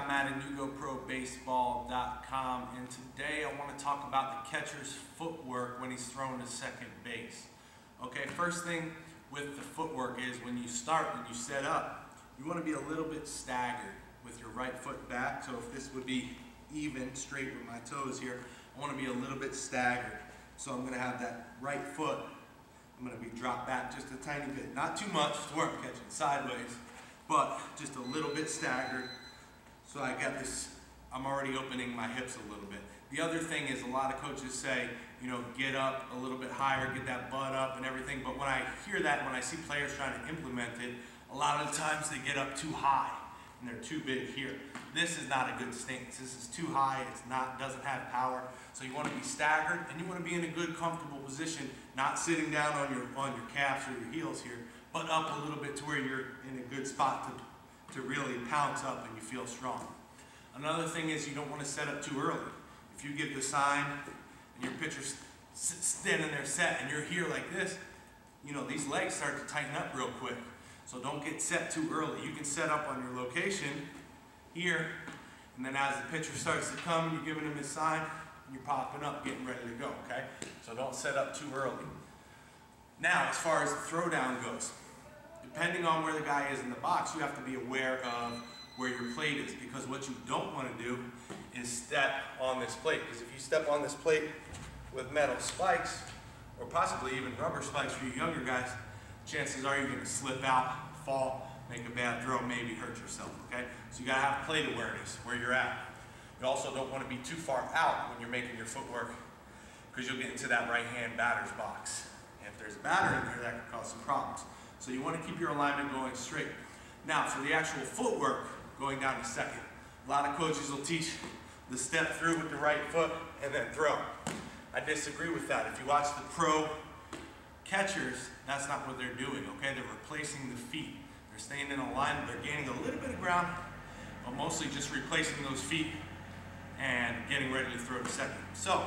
I'm at YouGoProBaseball.com, and today I want to talk about the catcher's footwork when he's thrown to second base. Okay, first thing with the footwork is when you set up, you want to be a little bit staggered with your right foot back. So if this would be even, straight with my toes here, I want to be a little bit staggered. So I'm going to have that right foot, I'm going to be dropped back just a tiny bit, not too much to where I'm catching sideways, but just a little bit staggered. So I got this, I'm already opening my hips a little bit. The other thing is a lot of coaches say, you know, get up a little bit higher, get that butt up and everything. But when I hear that, when I see players trying to implement it, a lot of the times they get up too high and they're too big here. This is not a good stance. This is too high. It's not, doesn't have power. So you want to be staggered and you want to be in a good, comfortable position, not sitting down on your calves or your heels here, but up a little bit to where you're in a good spot to really pounce up and you feel strong. Another thing is you don't want to set up too early. If you give the sign and your pitcher's standing there set and you're here like this, you know, these legs start to tighten up real quick. So don't get set too early. You can set up on your location here, and then as the pitcher starts to come, you're giving him his sign, and you're popping up, getting ready to go, okay? So don't set up too early. Now, as far as the throwdown goes, depending on where the guy is in the box, you have to be aware of where your plate is, because what you don't want to do is step on this plate, because if you step on this plate with metal spikes, or possibly even rubber spikes for you younger guys, chances are you're going to slip out, fall, make a bad throw, maybe hurt yourself, okay? So you got to have plate awareness where you're at. You also don't want to be too far out when you're making your footwork, because you'll get into that right-hand batter's box. And if there's a batter in there, that could cause some problems. So you want to keep your alignment going straight. Now, for the actual footwork, going down to second, a lot of coaches will teach the step through with the right foot and then throw. I disagree with that. If you watch the pro catchers, that's not what they're doing, okay? They're replacing the feet. They're staying in a line, they're gaining a little bit of ground, but mostly just replacing those feet and getting ready to throw to second. So,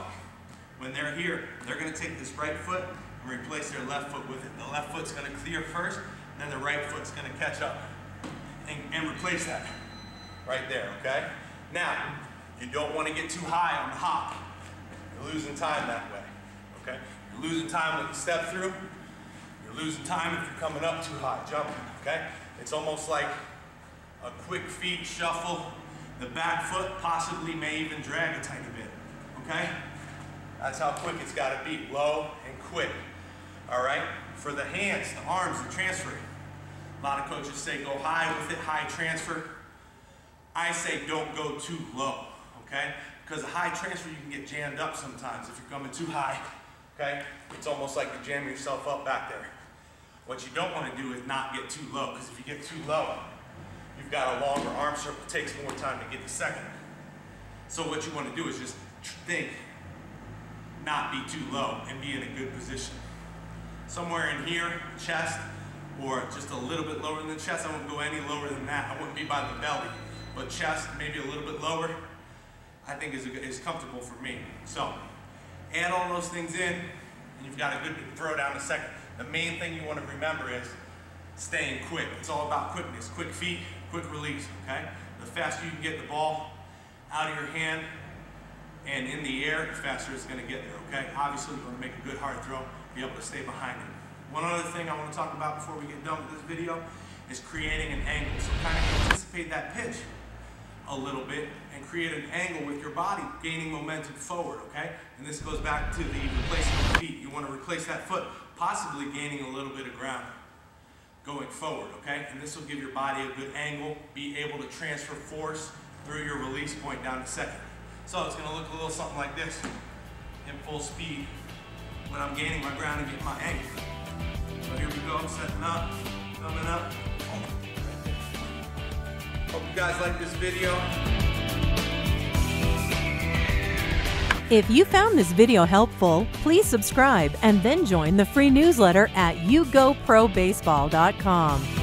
when they're here, they're gonna take this right foot and replace their left foot with it. The left foot's gonna clear first, then the right foot's gonna catch up and replace that right there, okay? Now, you don't wanna get too high on the hop. You're losing time that way, okay? You're losing time with the step through. You're losing time if you're coming up too high, jumping, okay? It's almost like a quick feet shuffle. The back foot possibly may even drag a tiny bit, okay? That's how quick it's gotta be, low and quick, all right? For the hands, the arms, the transfer. A lot of coaches say go high with it, high transfer. I say don't go too low, okay? Because a high transfer, you can get jammed up sometimes if you're coming too high. Okay? It's almost like you're jamming yourself up back there. What you don't want to do is not get too low, because if you get too low, you've got a longer arm circle. It takes more time to get to second. So what you want to do is just think, not be too low, and be in a good position. Somewhere in here, chest, or just a little bit lower than the chest. I wouldn't go any lower than that. I wouldn't be by the belly, but chest, maybe a little bit lower, I think is comfortable for me. So, add all those things in, and you've got a good throw down a second. The main thing you want to remember is staying quick. It's all about quickness, quick feet, quick release, okay? The faster you can get the ball out of your hand and in the air, the faster it's going to get there, okay? Obviously, you want to make a good hard throw, be able to stay behind it. One other thing I want to talk about before we get done with this video is creating an angle. So kind of anticipate that pitch a little bit and create an angle with your body, gaining momentum forward, okay? And this goes back to the replacement of the feet. You want to replace that foot, possibly gaining a little bit of ground going forward, okay? And this will give your body a good angle, be able to transfer force through your release point down to second. So it's going to look a little something like this in full speed when I'm gaining my ground and getting my angle. So here we go, I'm setting up, coming up. Hope you guys like this video. If you found this video helpful, please subscribe and then join the free newsletter at YouGoProBaseball.com.